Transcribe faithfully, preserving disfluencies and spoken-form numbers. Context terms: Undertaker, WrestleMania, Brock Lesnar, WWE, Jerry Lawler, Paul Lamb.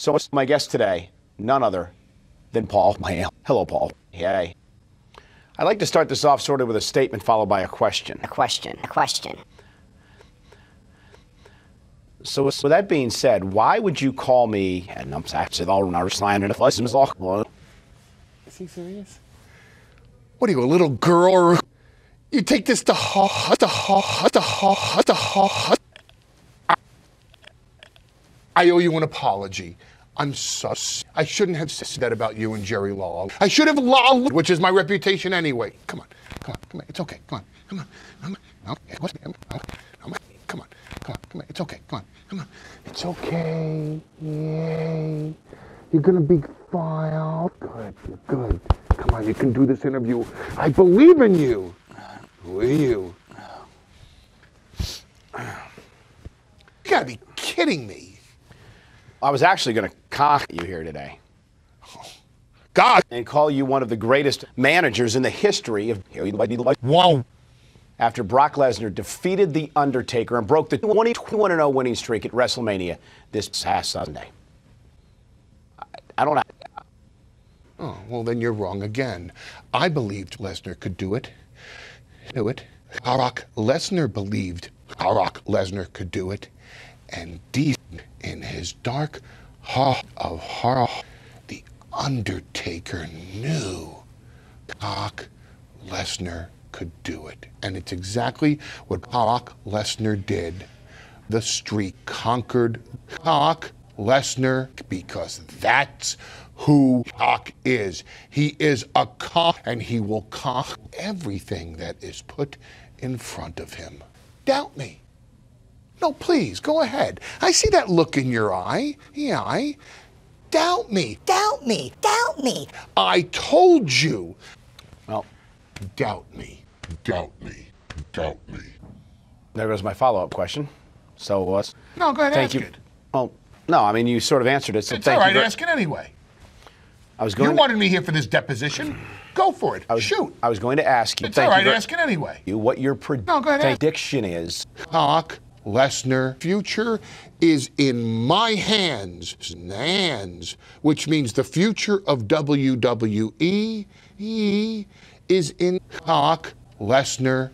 So it's my guest today, none other than Paul Lamb. Hello, Paul. Yay. I'd like to start this off sort of with a statement followed by a question. A question, a question. So with that being said, why would you call me, and I'm actually all around and license all. Is he serious? What are you, a little girl? You take this to ha, to ha, to ha, to ha. I owe you an apology. I'm sus. I shouldn't have said that about you and Jerry Lawler. I should have lawled, which is my reputation anyway. Come on, come on, come on. It's okay. Come on, come on, come on. Come on, come on, come on, come on. It's okay. Come on, come on. It's okay. Yay! You're gonna be fine. Good, you're good. Come on, you can do this interview. I believe in you. Who are you? You gotta be kidding me. I was actually going to cock you here today. Oh, God! And call you one of the greatest managers in the history of... Whoa! After Brock Lesnar defeated The Undertaker and broke the twenty-one and oh winning streak at WrestleMania this past Sunday. I, I don't know. Oh, well then you're wrong again. I believed Lesnar could do it. Do it. Brock Lesnar believed Brock Lesnar could do it. And D in his dark heart of horror, the Undertaker knew Brock Lesnar could do it. And it's exactly what Brock Lesnar did. The streak conquered Brock Lesnar because that's who Brock is. He is a cock, and he will cock everything that is put in front of him. Doubt me. No, please, go ahead. I see that look in your eye. Yeah, I doubt me. Doubt me. Doubt me. I told you. Well, doubt me. Doubt me. Doubt me. There goes my follow-up question. So was. Uh, no, go ahead and ask you. It. Well, no, I mean, you sort of answered it, so it's thank all right, you ask it anyway. I was going you to... wanted me here for this deposition. Go for it. I was, Shoot. I was going to ask you. It's all right, you ask it anyway. You, what your pred no, go ahead prediction is. Talk. Lesnar, future is in my hands, hands, which means the future of W W E is in Brock Lesnar.